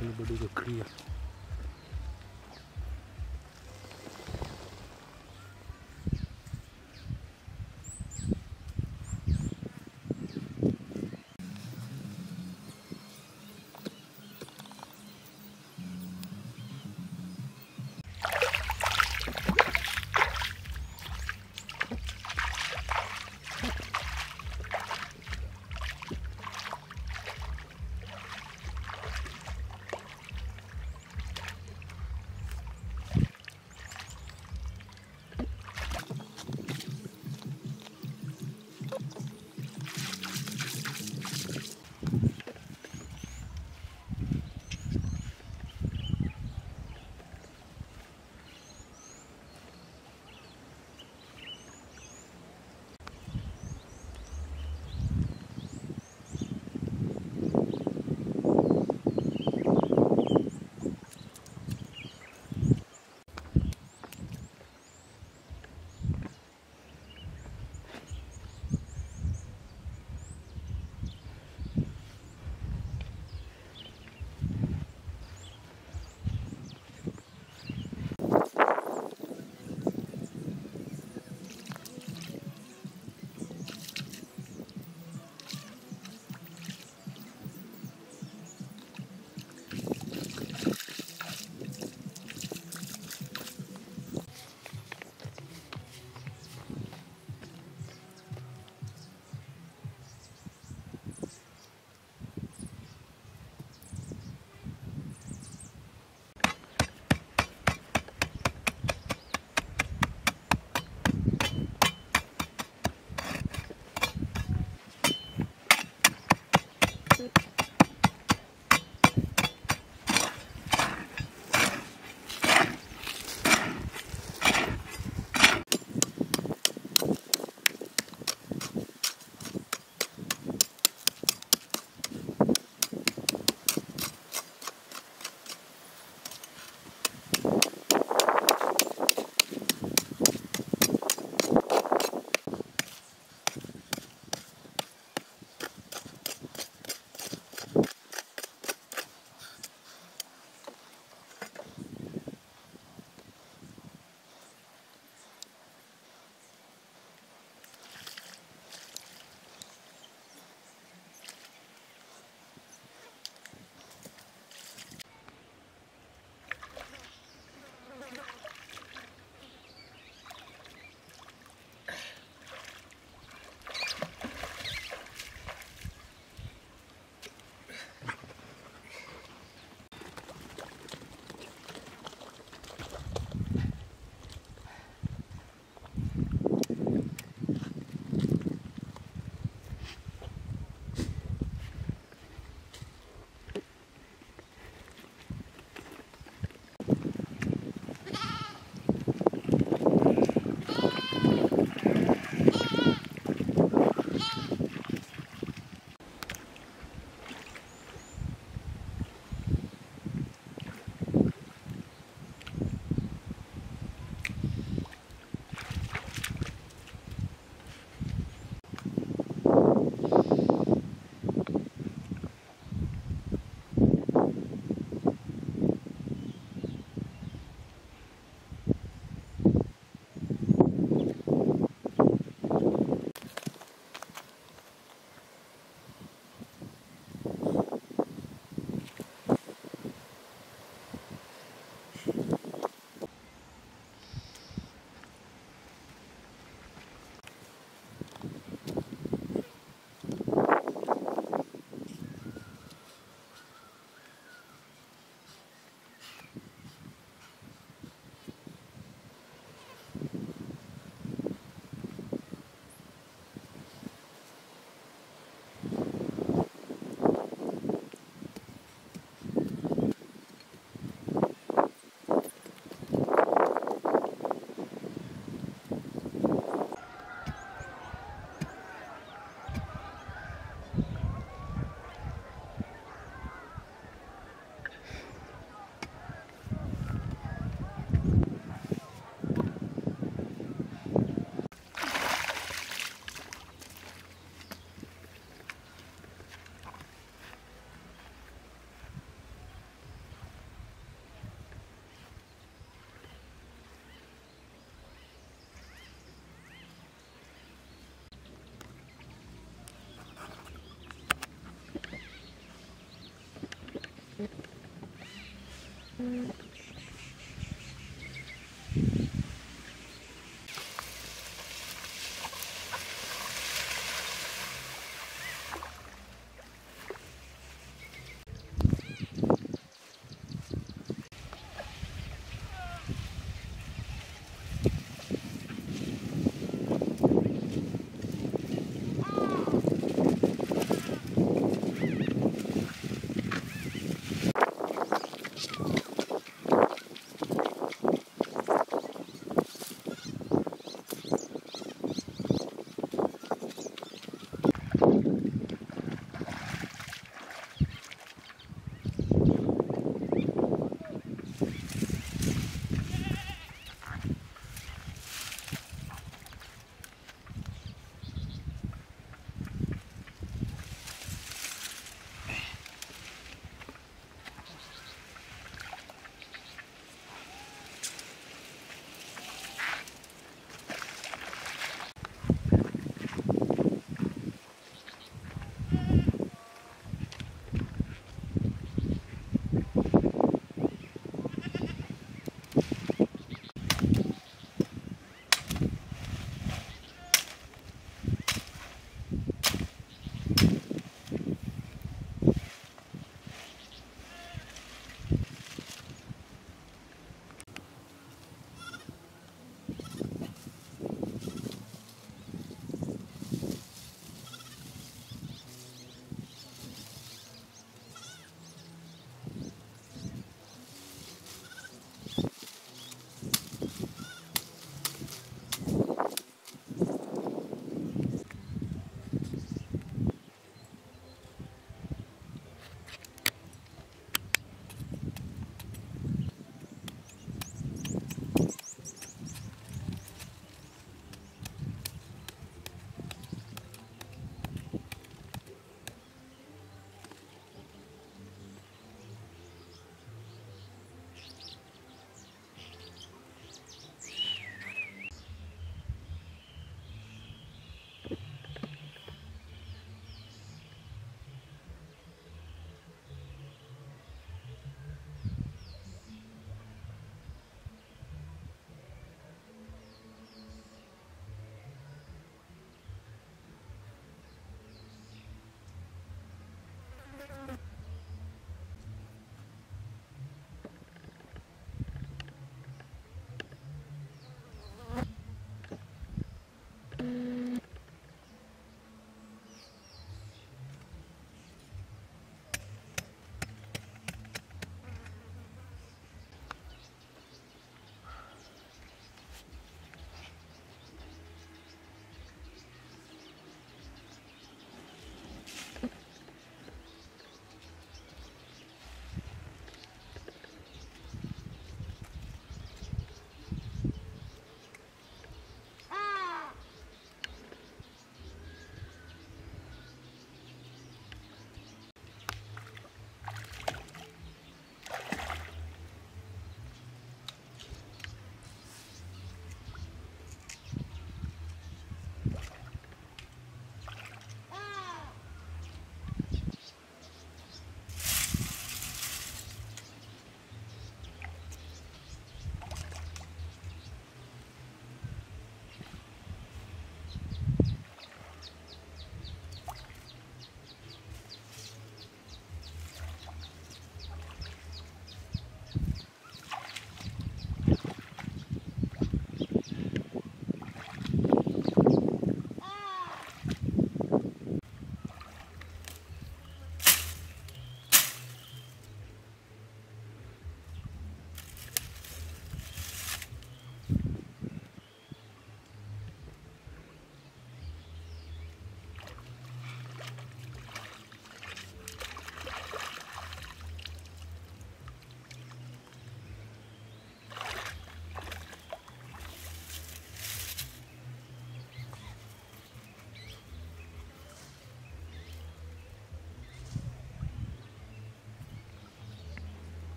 hiyo bado iko clear.